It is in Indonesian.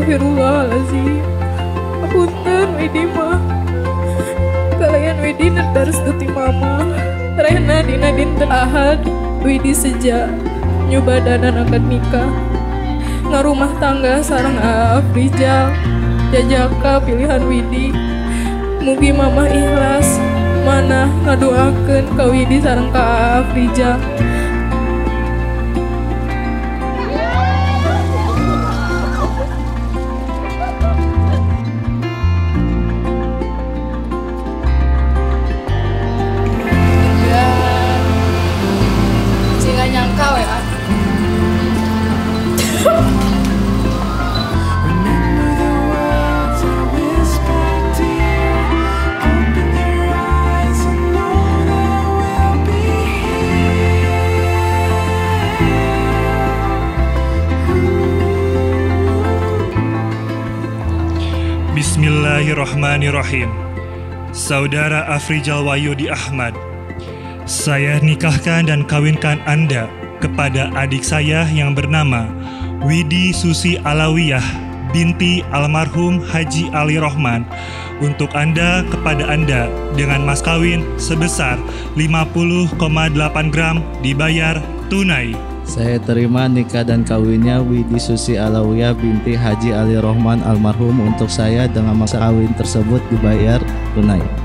Astagfirullahaladzim. Punten Widi mah. Kalian Widi nerdaris duti mama. Rehna dina dinten Ahad Widi sejak nyubadanan akad nikah. Ngarumah tangga sarang Afrizal jajaka pilihan Widi. Mugi mamah ikhlas mana ngadoakeun ka Widi sareng ka Afrizal. Bismillahirrahmanirrahim. Saudara Afrizal Wahyudi Ahmad, saya nikahkan dan kawinkan Anda kepada adik saya yang bernama Widi Susi Alawiyah binti almarhum Haji Ali Rahman untuk Anda kepada Anda dengan mas kawin sebesar 50,8 gram dibayar tunai. Saya terima nikah dan kawinnya Widi Susi Alawiyah binti Haji Ali Rahman almarhum untuk saya dengan mas kawin tersebut dibayar tunai.